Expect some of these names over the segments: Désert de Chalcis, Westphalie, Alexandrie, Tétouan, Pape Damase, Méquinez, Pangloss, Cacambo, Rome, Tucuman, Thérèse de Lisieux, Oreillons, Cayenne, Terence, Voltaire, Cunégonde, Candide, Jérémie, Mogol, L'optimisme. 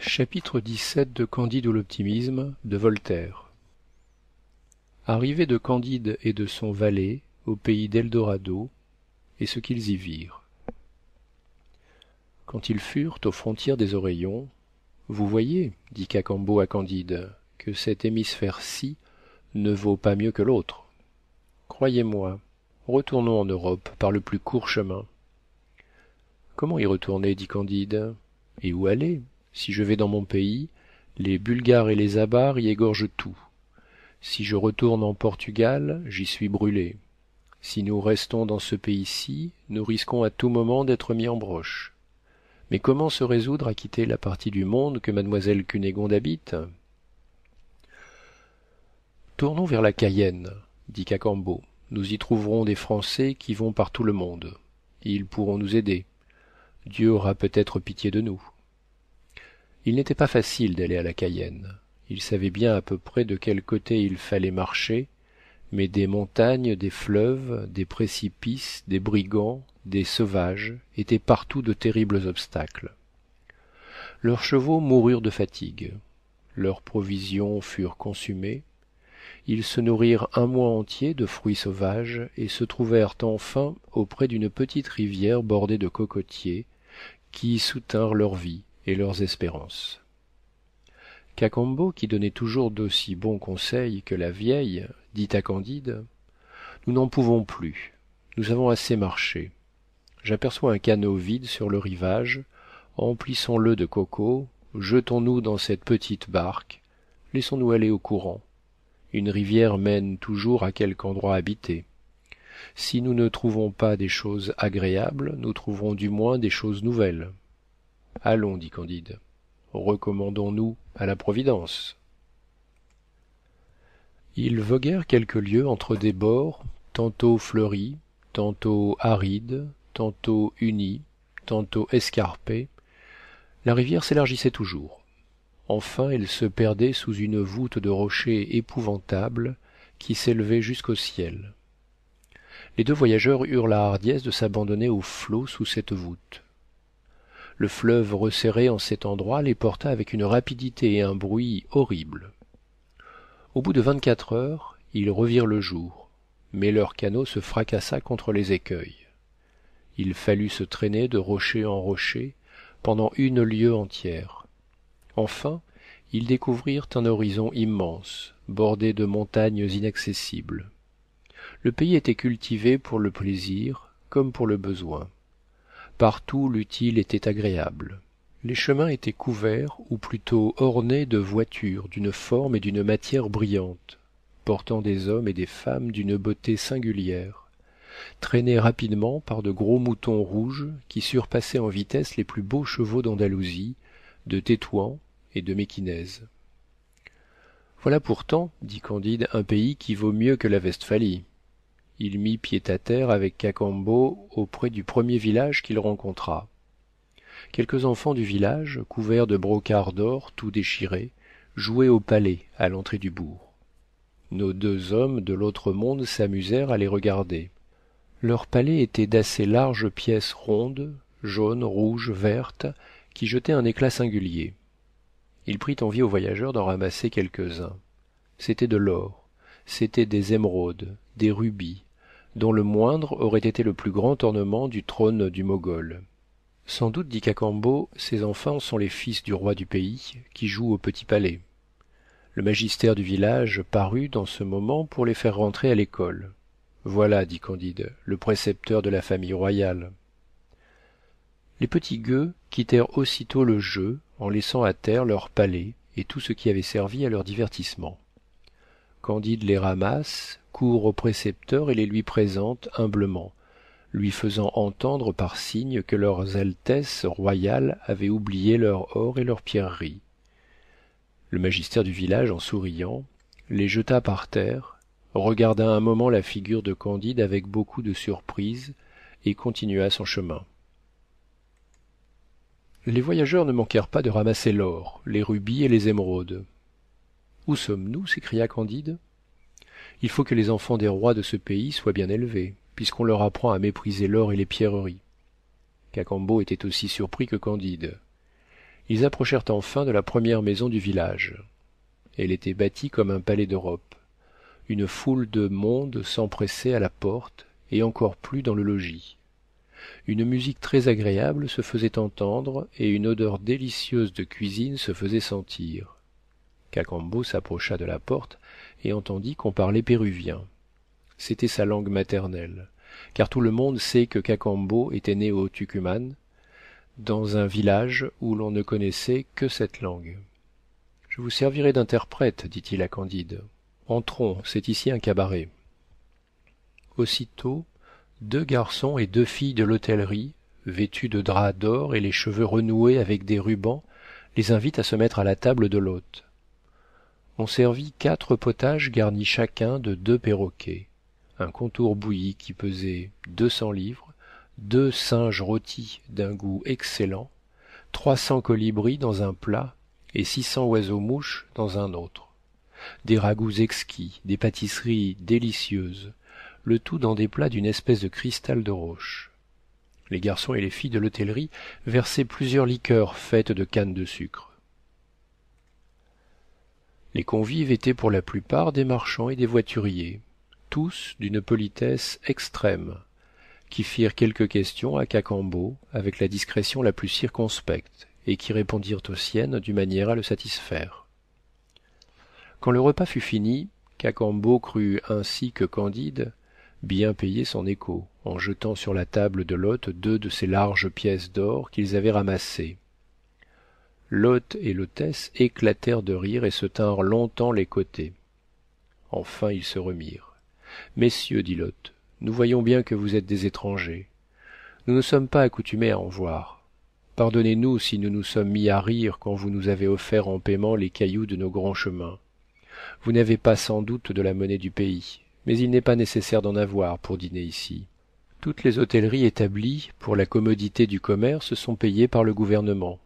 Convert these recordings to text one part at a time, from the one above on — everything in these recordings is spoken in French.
Chapitre XVII de Candide ou l'optimisme de Voltaire. Arrivée de Candide et de son valet au pays d'Eldorado et ce qu'ils y virent. Quand ils furent aux frontières des Oreillons, « Vous voyez, dit Cacambo à Candide, que cet hémisphère-ci ne vaut pas mieux que l'autre. Croyez-moi, retournons en Europe par le plus court chemin. » « Comment y retourner, dit Candide, et où aller ? Si je vais dans mon pays, les Bulgares et les Abares y égorgent tout. Si je retourne en Portugal, j'y suis brûlé. Si nous restons dans ce pays-ci, nous risquons à tout moment d'être mis en broche. Mais comment se résoudre à quitter la partie du monde que mademoiselle Cunégonde habite ? Tournons vers la Cayenne, dit Cacambo. Nous y trouverons des Français qui vont par tout le monde. Ils pourront nous aider. Dieu aura peut-être pitié de nous. Il n'était pas facile d'aller à la Cayenne. Il savait bien à peu près de quel côté il fallait marcher, mais des montagnes, des fleuves, des précipices, des brigands, des sauvages, étaient partout de terribles obstacles. Leurs chevaux moururent de fatigue. Leurs provisions furent consumées. Ils se nourrirent un mois entier de fruits sauvages et se trouvèrent enfin auprès d'une petite rivière bordée de cocotiers qui soutinrent leur vie et leurs espérances. Cacambo, qui donnait toujours d'aussi bons conseils que la vieille, dit à Candide : « Nous n'en pouvons plus. Nous avons assez marché. J'aperçois un canot vide sur le rivage. Emplissons-le de coco. Jetons-nous dans cette petite barque. Laissons-nous aller au courant. Une rivière mène toujours à quelque endroit habité. Si nous ne trouvons pas des choses agréables, nous trouverons du moins des choses nouvelles. » « Allons, dit Candide, recommandons-nous à la Providence. » Ils voguèrent quelques lieues entre des bords, tantôt fleuris, tantôt arides, tantôt unis, tantôt escarpés. La rivière s'élargissait toujours. Enfin, elle se perdait sous une voûte de rochers épouvantables qui s'élevait jusqu'au ciel. Les deux voyageurs eurent la hardiesse de s'abandonner aux flots sous cette voûte. Le fleuve resserré en cet endroit les porta avec une rapidité et un bruit horribles. Au bout de 24 heures, ils revirent le jour, mais leur canot se fracassa contre les écueils. Il fallut se traîner de rocher en rocher pendant une lieue entière. Enfin, ils découvrirent un horizon immense, bordé de montagnes inaccessibles. Le pays était cultivé pour le plaisir comme pour le besoin. Partout l'utile était agréable. Les chemins étaient couverts, ou plutôt ornés de voitures d'une forme et d'une matière brillantes, portant des hommes et des femmes d'une beauté singulière, traînés rapidement par de gros moutons rouges qui surpassaient en vitesse les plus beaux chevaux d'Andalousie, de Tétouan et de Méquinez. Voilà pourtant, dit Candide, un pays qui vaut mieux que la Westphalie. Il mit pied à terre avec Cacambo auprès du premier village qu'il rencontra. Quelques enfants du village, couverts de brocarts d'or tout déchirés, jouaient au palais à l'entrée du bourg. Nos deux hommes de l'autre monde s'amusèrent à les regarder. Leur palais était d'assez larges pièces rondes, jaunes, rouges, vertes, qui jetaient un éclat singulier. Il prit envie aux voyageurs d'en ramasser quelques-uns. C'était de l'or. C'étaient des émeraudes, des rubis, dont le moindre aurait été le plus grand ornement du trône du Mogol. Sans doute, dit Cacambo, ces enfants sont les fils du roi du pays, qui jouent au petit palais. Le magistère du village parut dans ce moment pour les faire rentrer à l'école. Voilà, dit Candide, le précepteur de la famille royale. Les petits gueux quittèrent aussitôt le jeu en laissant à terre leur palais et tout ce qui avait servi à leur divertissement. Candide les ramasse, court au précepteur et les lui présente humblement, lui faisant entendre par signe que leurs altesses royales avaient oublié leur or et leurs pierreries. Le magistère du village, en souriant, les jeta par terre, regarda un moment la figure de Candide avec beaucoup de surprise et continua son chemin. Les voyageurs ne manquèrent pas de ramasser l'or, les rubis et les émeraudes. « Où sommes-nous ? » s'écria Candide. « Il faut que les enfants des rois de ce pays soient bien élevés, puisqu'on leur apprend à mépriser l'or et les pierreries. » Cacambo était aussi surpris que Candide. ils approchèrent enfin de la première maison du village. Elle était bâtie comme un palais d'Europe. Une foule de monde s'empressait à la porte et encore plus dans le logis. Une musique très agréable se faisait entendre et une odeur délicieuse de cuisine se faisait sentir. Cacambo s'approcha de la porte et entendit qu'on parlait péruvien. C'était sa langue maternelle, car tout le monde sait que Cacambo était né au Tucuman, dans un village où l'on ne connaissait que cette langue. « Je vous servirai d'interprète, dit-il à Candide. Entrons, c'est ici un cabaret. » Aussitôt, deux garçons et deux filles de l'hôtellerie, vêtus de draps d'or et les cheveux renoués avec des rubans, les invitent à se mettre à la table de l'hôte. On servit 4 potages garnis chacun de 2 perroquets, un contour bouilli qui pesait 200 livres, 2 singes rôtis d'un goût excellent, 300 colibris dans un plat et 600 oiseaux-mouches dans un autre, des ragoûts exquis, des pâtisseries délicieuses, le tout dans des plats d'une espèce de cristal de roche. Les garçons et les filles de l'hôtellerie versaient plusieurs liqueurs faites de cannes de sucre. Les convives étaient pour la plupart des marchands et des voituriers, tous d'une politesse extrême, qui firent quelques questions à Cacambo avec la discrétion la plus circonspecte et qui répondirent aux siennes d'une manière à le satisfaire. Quand le repas fut fini, Cacambo crut ainsi que Candide bien payer son écho en jetant sur la table de l'hôte 2 de ces larges pièces d'or qu'ils avaient ramassées. L'hôte et l'hôtesse éclatèrent de rire et se tinrent longtemps les côtés. Enfin ils se remirent. « Messieurs, dit l'hôte, nous voyons bien que vous êtes des étrangers. Nous ne sommes pas accoutumés à en voir. Pardonnez-nous si nous nous sommes mis à rire quand vous nous avez offert en paiement les cailloux de nos grands chemins. Vous n'avez pas sans doute de la monnaie du pays, mais il n'est pas nécessaire d'en avoir pour dîner ici. Toutes les hôtelleries établies pour la commodité du commerce sont payées par le gouvernement.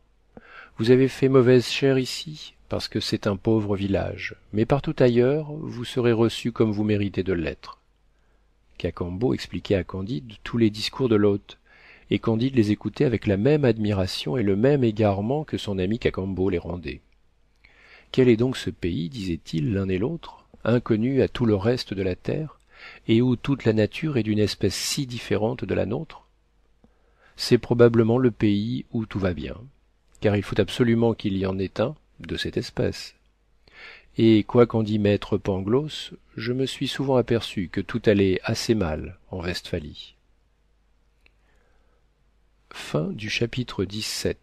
Vous avez fait mauvaise chère ici, parce que c'est un pauvre village, mais partout ailleurs, vous serez reçus comme vous méritez de l'être. » Cacambo expliquait à Candide tous les discours de l'hôte, et Candide les écoutait avec la même admiration et le même égarement que son ami Cacambo les rendait. « Quel est donc ce pays, disaient-ils l'un et l'autre, inconnu à tout le reste de la terre, et où toute la nature est d'une espèce si différente de la nôtre ? C'est probablement le pays où tout va bien, car il faut absolument qu'il y en ait un de cette espèce. Et quoi qu'en dit maître Pangloss, je me suis souvent aperçu que tout allait assez mal en Westphalie. » Fin du chapitre 17.